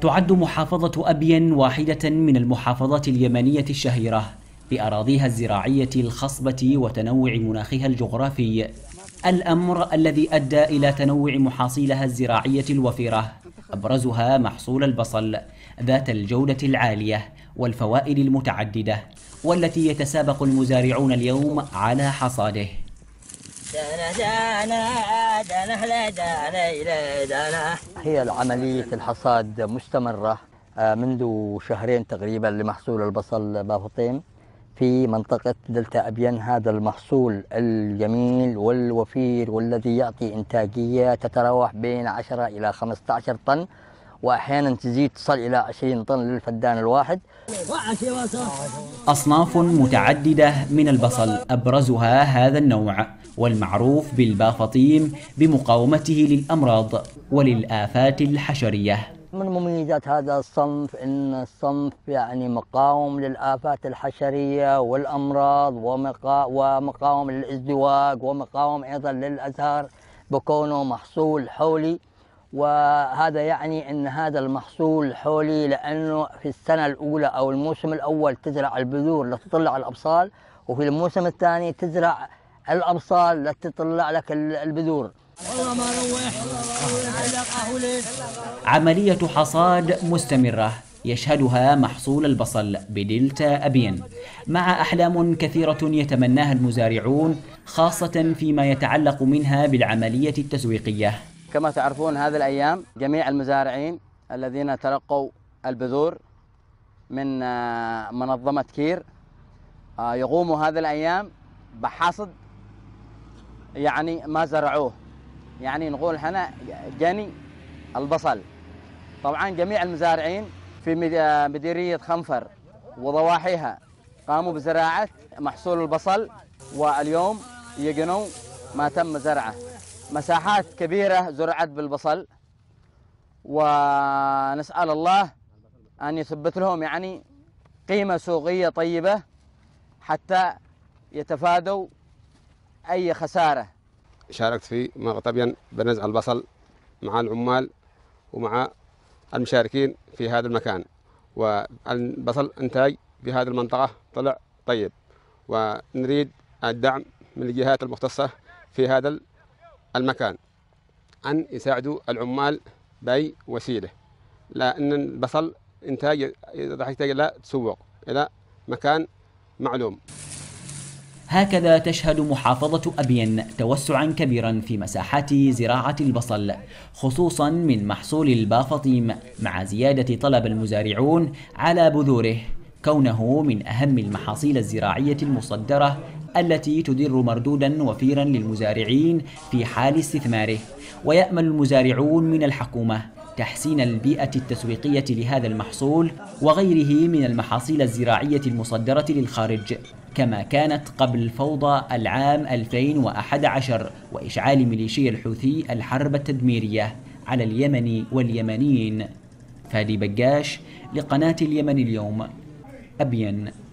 تعد محافظة أبين واحدة من المحافظات اليمنية الشهيرة لأراضيها الزراعية الخصبة وتنوع مناخها الجغرافي، الأمر الذي أدى إلى تنوع محاصيلها الزراعية الوفيرة، أبرزها محصول البصل ذات الجودة العالية والفوائد المتعددة، والتي يتسابق المزارعون اليوم على حصاده. هي العملية الحصاد مستمرة منذ شهرين تقريبا لمحصول البصل بافطيم في منطقة دلتا أبيان، هذا المحصول الجميل والوفير والذي يعطي إنتاجية تتراوح بين 10 إلى 15 طن، وأحيانا تزيد تصل إلى 20 طن للفدان الواحد. أصناف متعددة من البصل أبرزها هذا النوع والمعروف بالبافطيم بمقاومته للأمراض وللآفات الحشرية. من مميزات هذا الصنف أن الصنف يعني مقاوم للآفات الحشرية والأمراض ومقاوم للازدواج ومقاوم أيضا للأزهار بكونه محصول حولي، وهذا يعني أن هذا المحصول حولي لأنه في السنة الأولى أو الموسم الأول تزرع البذور لتطلع الأبصال، وفي الموسم الثاني تزرع الأبصال لتطلع لك البذور. عملية حصاد مستمرة يشهدها محصول البصل بدلتا أبين، مع أحلام كثيرة يتمناها المزارعون، خاصة فيما يتعلق منها بالعملية التسويقية. كما تعرفون هذه الأيام جميع المزارعين الذين تلقوا البذور من منظمة كير يقوموا هذه الأيام بحصد يعني ما زرعوه، يعني نقول هنا جني البصل. طبعا جميع المزارعين في مديرية خنفر وضواحيها قاموا بزراعة محصول البصل، واليوم يجنوا ما تم زرعه. مساحات كبيرة زرعت بالبصل، ونسأل الله أن يثبت لهم يعني قيمة سوقية طيبة حتى يتفادوا أي خسارة. شاركت في منطقة أبين بنزع البصل مع العمال ومع المشاركين في هذا المكان، والبصل إنتاج في هذه المنطقة طلع طيب، ونريد الدعم من الجهات المختصة في هذا المكان أن يساعدوا العمال بأي وسيلة، لأن البصل إنتاج راح يحتاج إلى تسوق إلى مكان معلوم. هكذا تشهد محافظة أبين توسعا كبيرا في مساحات زراعة البصل، خصوصا من محصول البافطيم، مع زيادة طلب المزارعون على بذوره، كونه من أهم المحاصيل الزراعية المصدرة التي تدر مردودا وفيرا للمزارعين في حال استثماره. ويأمل المزارعون من الحكومة تحسين البيئة التسويقية لهذا المحصول وغيره من المحاصيل الزراعية المصدرة للخارج، كما كانت قبل فوضى العام 2011 وإشعال ميليشيا الحوثي الحرب التدميرية على اليمن واليمنيين. فادي بقاش لقناة اليمن اليوم، أبين.